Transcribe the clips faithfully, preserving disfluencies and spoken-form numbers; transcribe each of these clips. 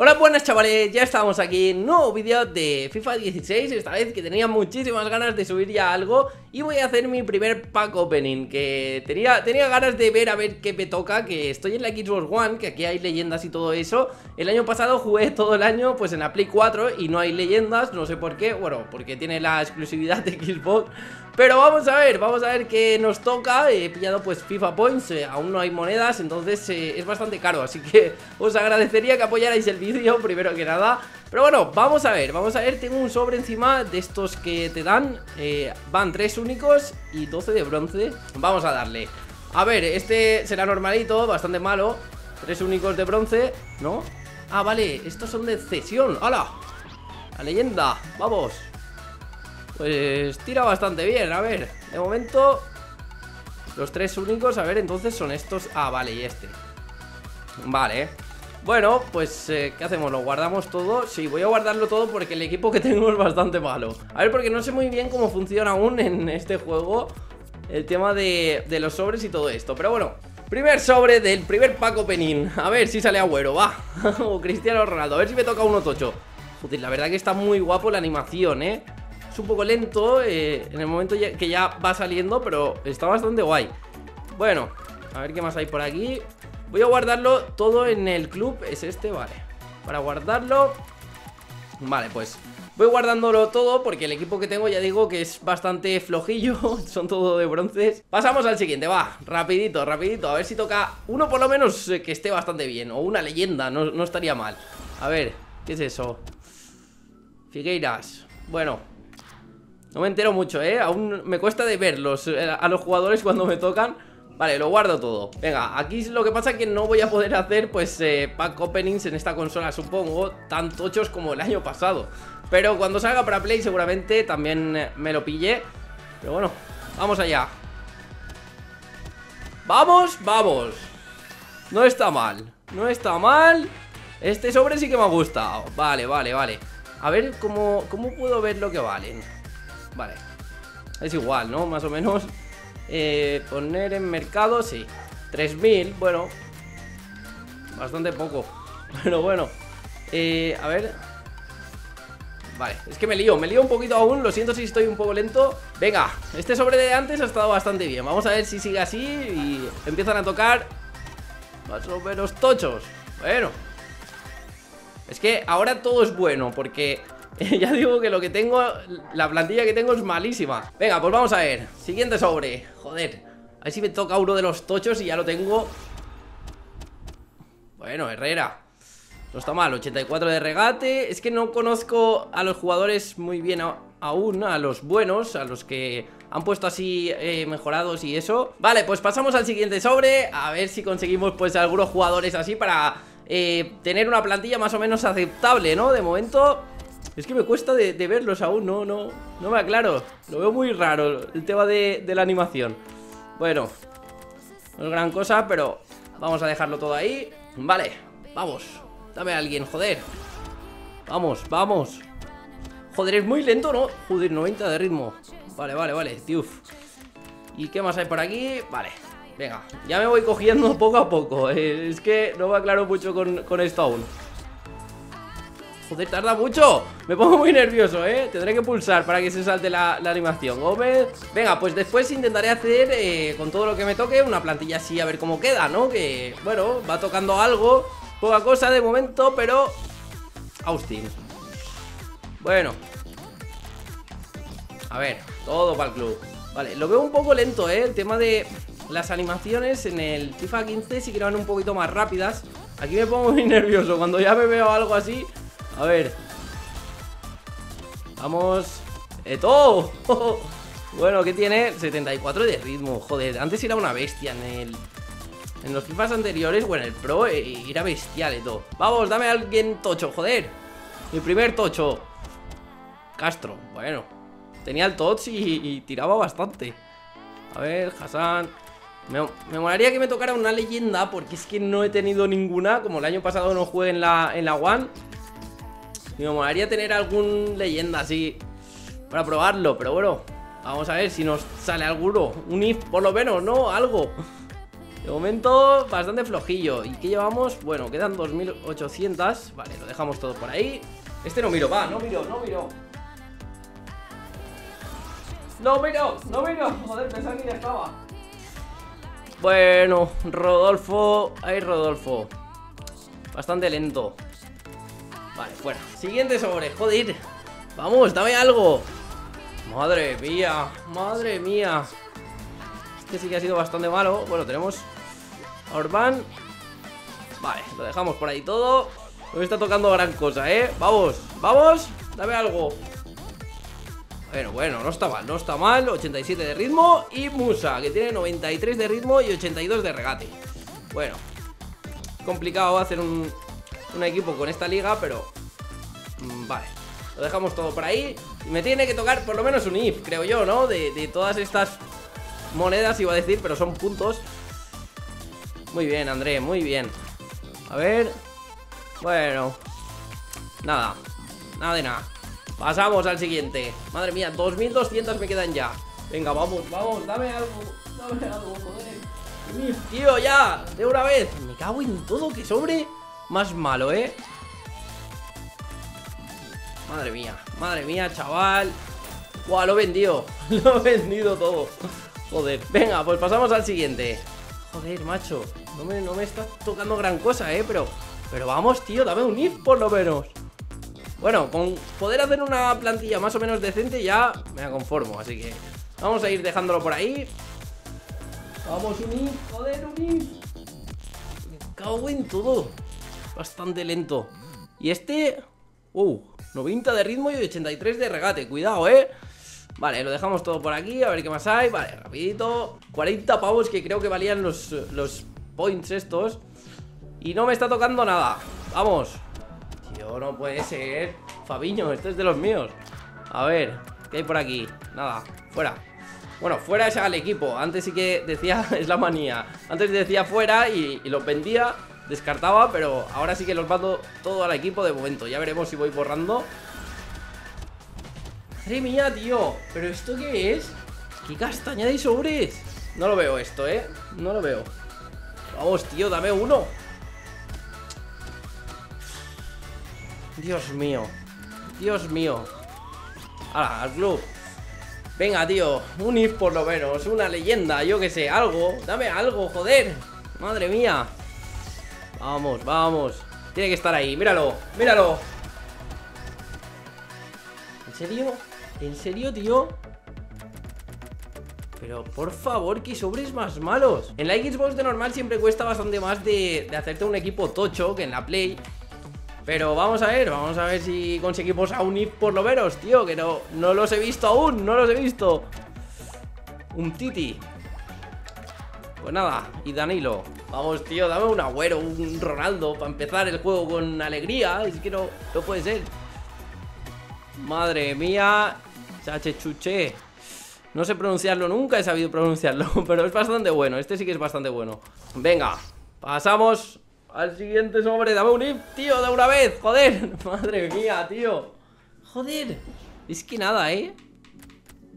Hola, buenas chavales, ya estamos aquí, nuevo vídeo de FIFA dieciséis, esta vez que tenía muchísimas ganas de subir ya algo. Y voy a hacer mi primer pack opening, que tenía, tenía ganas de ver a ver qué me toca, que estoy en la Xbox One, que aquí hay leyendas y todo eso. El año pasado jugué todo el año pues en la Play cuatro y no hay leyendas, no sé por qué, bueno, porque tiene la exclusividad de Xbox. Pero vamos a ver, vamos a ver qué nos toca. He pillado pues FIFA Points, eh, aún no hay monedas, entonces eh, es bastante caro. Así que os agradecería que apoyarais el vídeo primero que nada. Pero bueno, vamos a ver, vamos a ver, tengo un sobre encima de estos que te dan, eh, van tres únicos y doce de bronce. Vamos a darle. A ver, este será normalito, bastante malo. Tres únicos de bronce, ¿no? Ah, vale, estos son de cesión. ¡Hala! La leyenda, vamos. Pues tira bastante bien, a ver. De momento los tres únicos, a ver, entonces son estos. Ah, vale, y este. Vale, bueno, pues eh, ¿qué hacemos? ¿Lo guardamos todo? Sí, voy a guardarlo todo porque el equipo que tengo es bastante malo. A ver, porque no sé muy bien cómo funciona aún en este juego el tema de, de los sobres y todo esto. Pero bueno, primer sobre del primer pack opening. A ver si sale Agüero, va. O Cristiano Ronaldo, a ver si me toca uno tocho. Joder, la verdad que está muy guapo la animación, eh un poco lento eh, en el momento ya, que ya va saliendo, pero está bastante guay. Bueno, a ver qué más hay por aquí. Voy a guardarlo todo en el club. Es este, vale. Para guardarlo. Vale, pues voy guardándolo todo porque el equipo que tengo ya digo que es bastante flojillo. Son todo de bronces. Pasamos al siguiente, va. Rapidito, rapidito. A ver si toca uno por lo menos que esté bastante bien. O una leyenda, no, no estaría mal. A ver, ¿qué es eso? Figueiras. Bueno, no me entero mucho, eh, aún me cuesta de verlos a los jugadores cuando me tocan. Vale, lo guardo todo. Venga, aquí lo que pasa es que no voy a poder hacer pues eh, pack openings en esta consola, supongo, tan tochos como el año pasado. Pero cuando salga para Play seguramente también me lo pille. Pero bueno, vamos allá. Vamos, vamos. No está mal, no está mal. Este sobre sí que me ha gustado. Vale, vale, vale. A ver cómo, cómo puedo ver lo que valen. Vale, es igual, ¿no? Más o menos. eh, Poner en mercado, sí, tres mil, bueno, bastante poco. Pero bueno, eh, a ver. Vale, es que me lío, me lío un poquito aún. Lo siento si estoy un poco lento. Venga, este sobre de antes ha estado bastante bien. Vamos a ver si sigue así y empiezan a tocar más o menos tochos. Bueno, es que ahora todo es bueno porque ya digo que lo que tengo, la plantilla que tengo es malísima. Venga, pues vamos a ver. Siguiente sobre. Joder. A ver si me toca uno de los tochos y ya lo tengo. Bueno, Herrera. No está mal. ochenta y cuatro de regate. Es que no conozco a los jugadores muy bien aún. A los buenos, a los que han puesto así eh, mejorados y eso. Vale, pues pasamos al siguiente sobre. A ver si conseguimos pues algunos jugadores así para eh, tener una plantilla más o menos aceptable, ¿no? De momento es que me cuesta de, de verlos aún, no, no, no me aclaro. Lo veo muy raro el tema de, de la animación. Bueno, no es gran cosa, pero vamos a dejarlo todo ahí. Vale, vamos. Dame a alguien, joder. Vamos, vamos. Joder, es muy lento, ¿no? Joder, noventa de ritmo. Vale, vale, vale, tiuf. ¿Y qué más hay por aquí? Vale, venga, ya me voy cogiendo poco a poco. eh, Es que no me aclaro mucho con, con esto aún. Joder, tarda mucho. Me pongo muy nervioso, ¿eh? Tendré que pulsar para que se salte la, la animación. Gómez. Venga, pues después intentaré hacer, eh, con todo lo que me toque, una plantilla así, a ver cómo queda, ¿no? Que, bueno, va tocando algo. Poca cosa de momento, pero Austin. Bueno, a ver, todo para el club. Vale, lo veo un poco lento, ¿eh? El tema de las animaciones en el FIFA quince sí que van un poquito más rápidas. Aquí me pongo muy nervioso cuando ya me veo algo así. A ver. Vamos. ¡Eto! Bueno, ¿qué tiene? setenta y cuatro de ritmo. Joder, antes era una bestia en el... En los FIFAs anteriores, bueno, el Pro era bestial, Eto. Vamos, dame a alguien tocho, joder. Mi primer tocho. Castro, bueno. Tenía el touch y, y tiraba bastante. A ver, Hassan. Me, me molaría que me tocara una leyenda porque es que no he tenido ninguna. Como el año pasado no jugué en la, en la One. Me molaría tener algún leyenda así para probarlo, pero bueno, vamos a ver si nos sale alguno. Un if por lo menos, ¿no? Algo. De momento, bastante flojillo. ¿Y qué llevamos? Bueno, quedan dos mil ochocientos. Vale, lo dejamos todo por ahí. Este no miro, va, no miro, no miro. No miro, no miro. Joder, pensaba que ya estaba. Bueno, Rodolfo. Ahí Rodolfo. Bastante lento. Vale, fuera. Siguiente sobre, joder. Vamos, dame algo. Madre mía, madre mía. Este sí que ha sido bastante malo. Bueno, tenemos a Orban. Vale, lo dejamos por ahí todo. No me está tocando gran cosa, eh. Vamos, vamos, dame algo. Bueno, bueno, no está mal, no está mal. Ochenta y siete de ritmo y Musa, que tiene noventa y tres de ritmo y ochenta y dos de regate. Bueno, complicado hacer un, un equipo con esta liga, pero mmm, vale, lo dejamos todo por ahí. Y me tiene que tocar por lo menos un I F, creo yo, ¿no? De, de todas estas monedas iba a decir, pero son puntos. Muy bien, André, muy bien. A ver. Bueno, nada, nada de nada. Pasamos al siguiente. Madre mía, dos mil doscientos me quedan ya. Venga, vamos, vamos, dame algo. Dame algo, joder. Tío, ya, de una vez. Me cago en todo, que sobre más malo, eh. Madre mía, madre mía, chaval. Guau, lo he vendido. Lo he vendido todo. Joder, venga, pues pasamos al siguiente. Joder, macho, no me, no me está tocando gran cosa, eh, pero Pero vamos, tío, dame un I F por lo menos. Bueno, con poder hacer una plantilla más o menos decente ya me conformo, así que vamos a ir dejándolo por ahí. Vamos, un I F, joder, un I F. Me cago en todo. Bastante lento. Y este, uh, noventa de ritmo y ochenta y tres de regate, cuidado, eh. Vale, lo dejamos todo por aquí, a ver qué más hay. Vale, rapidito, cuarenta pavos que creo que valían los, los points estos. Y no me está tocando nada, vamos. Tío, no puede ser. Fabiño, este es de los míos. A ver, ¿qué hay por aquí? Nada, fuera. Bueno, fuera es al equipo, antes sí que decía, es la manía. Antes decía fuera y, y los vendía, descartaba, pero ahora sí que los mando todo al equipo de momento. Ya veremos si voy borrando. Madre mía, tío, ¿pero esto qué es? ¿Qué castaña de sobres? No lo veo esto, eh, no lo veo. Vamos, tío, dame uno. Dios mío, Dios mío. Ahora, al club. Venga, tío, un I F por lo menos. Una leyenda, yo que sé, algo. Dame algo, joder, madre mía. Vamos, vamos. Tiene que estar ahí, míralo, míralo. ¿En serio? ¿En serio, tío? Pero por favor, que sobres más malos. En la Xbox de normal siempre cuesta bastante más de, de hacerte un equipo tocho que en la Play. Pero vamos a ver, vamos a ver si conseguimos a un I F por lo menos, tío. Que no, no los he visto aún, no los he visto. Un Titi. Pues nada, y Danilo. Vamos, tío, dame un Agüero, un Ronaldo, para empezar el juego con alegría. Es que no, no puede ser. Madre mía. Chachechuche. No sé pronunciarlo, nunca he sabido pronunciarlo, pero es bastante bueno, este sí que es bastante bueno. Venga, pasamos al siguiente sobre. Dame un I F, tío, de una vez, joder. Madre mía, tío. Joder, es que nada, eh.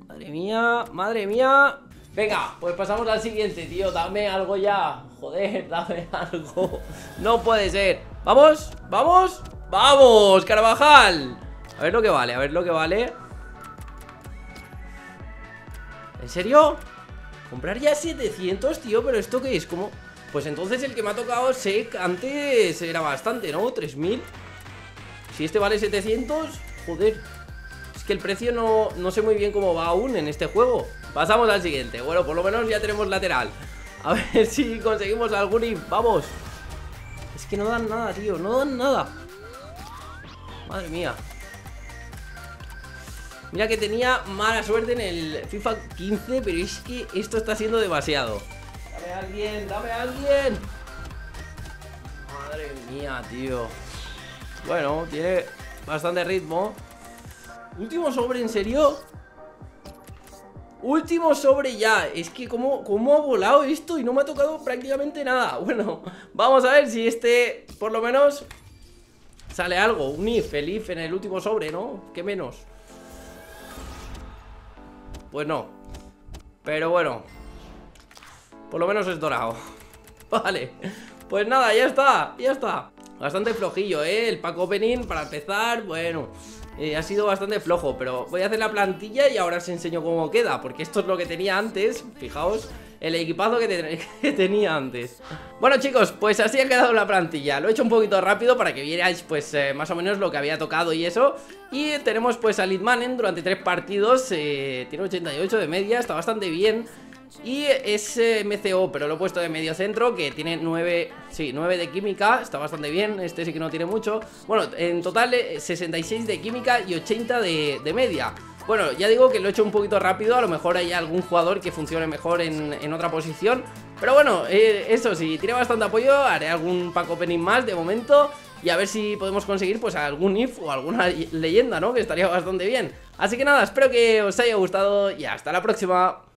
Madre mía, madre mía. Venga, pues pasamos al siguiente, tío. Dame algo ya, joder, dame algo. No puede ser. Vamos, vamos, vamos, Carvajal. A ver lo que vale, a ver lo que vale. ¿En serio? Comprar ya setecientos, tío, pero ¿esto qué es? Como... Pues entonces el que me ha tocado Sec antes era bastante, ¿no? tres mil. Si este vale setecientos, joder. Es que el precio no, no sé muy bien cómo va aún en este juego. Pasamos al siguiente. Bueno, por lo menos ya tenemos lateral. A ver si conseguimos algún I F. Vamos. Es que no dan nada, tío. No dan nada. Madre mía. Mira que tenía mala suerte en el FIFA quince, pero es que esto está siendo demasiado. Dame a alguien, dame a alguien. Madre mía, tío. Bueno, tiene bastante ritmo. Último sobre, ¿en serio? Último sobre ya. Es que cómo, cómo ha volado esto y no me ha tocado prácticamente nada. Bueno, vamos a ver si este por lo menos sale algo. Un I F, el I F en el último sobre, ¿no? ¿Qué menos? Pues no. Pero bueno, por lo menos es dorado. Vale, pues nada, ya está, ya está. Bastante flojillo, ¿eh? El pack opening para empezar, bueno, eh, ha sido bastante flojo. Pero voy a hacer la plantilla y ahora os enseño cómo queda, porque esto es lo que tenía antes. Fijaos el equipazo que, te, que tenía antes. Bueno, chicos, pues así ha quedado la plantilla. Lo he hecho un poquito rápido para que vierais, pues, eh, más o menos lo que había tocado y eso. Y tenemos, pues, a Litmanen durante tres partidos, eh, tiene ochenta y ocho de media, está bastante bien. Y es eh, M C O, pero lo he puesto de medio centro, que tiene nueve, sí, nueve de química, está bastante bien, este sí que no tiene mucho. Bueno, en total eh, sesenta y seis de química y ochenta de, de media. Bueno, ya digo que lo he hecho un poquito rápido, a lo mejor hay algún jugador que funcione mejor en, en otra posición. Pero bueno, eh, eso sí, tiene bastante apoyo, haré algún pack opening más de momento. Y a ver si podemos conseguir, pues, algún I F o alguna leyenda, ¿no? Que estaría bastante bien. Así que nada, espero que os haya gustado y hasta la próxima.